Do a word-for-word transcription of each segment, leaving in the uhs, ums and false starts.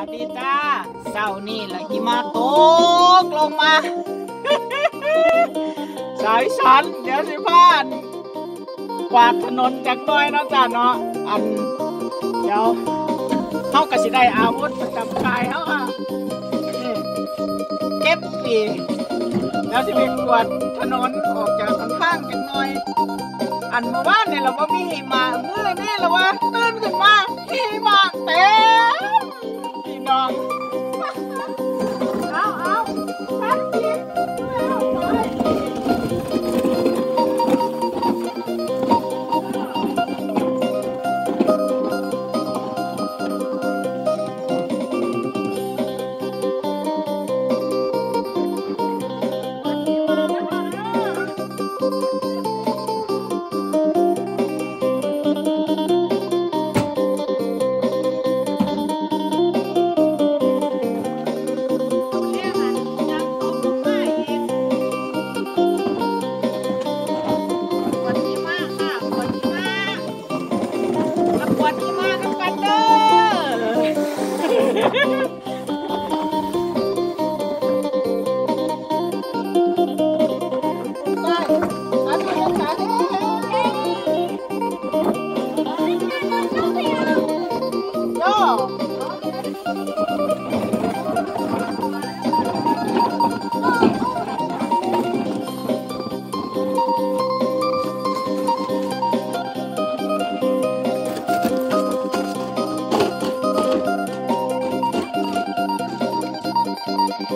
สวัสดีจ้าเช้านี่ละหิมะตกลงมาสายฉันเดี๋ยวสิพานกวาดถนนจากน้อยนะจ้าเนาะอันเดี๋ยวเข้ากับสิได้อาวุธประจำกายเขาค่ะเก็บปีแล้วสิไปกวาดถนนออกจากข้างกันหน่อยอันเมื่อวานเนี่ยเราบ่มีหิมะเมื่อนี่เราว่าตื่นขึ้นมาหิมะเต็มเอาเอาพักทีเอาไป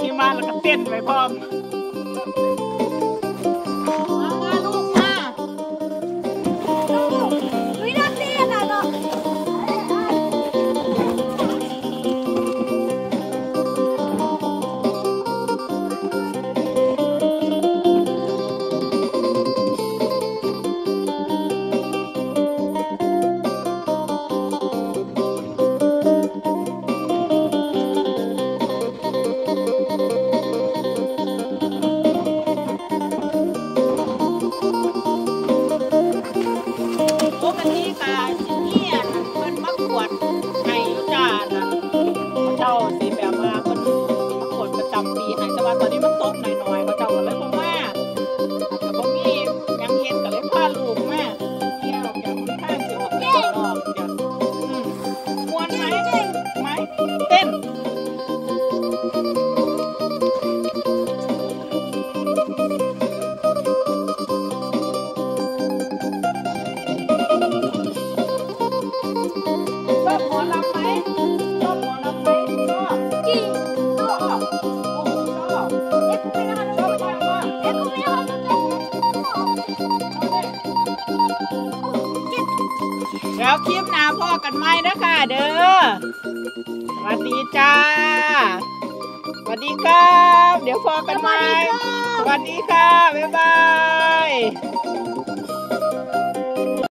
ที่มาแล้วก็เต้นไปพร้อมมาลูกมาวิ่งเต้นนะลูกแล้วคลิปหน้าพ่อกันไหมนะค่ะเด้อสวัสดีจ้าสวัสดีครับเดี๋ยวพ่อกันไหมสวัสดีค่ะบ๊ายบาย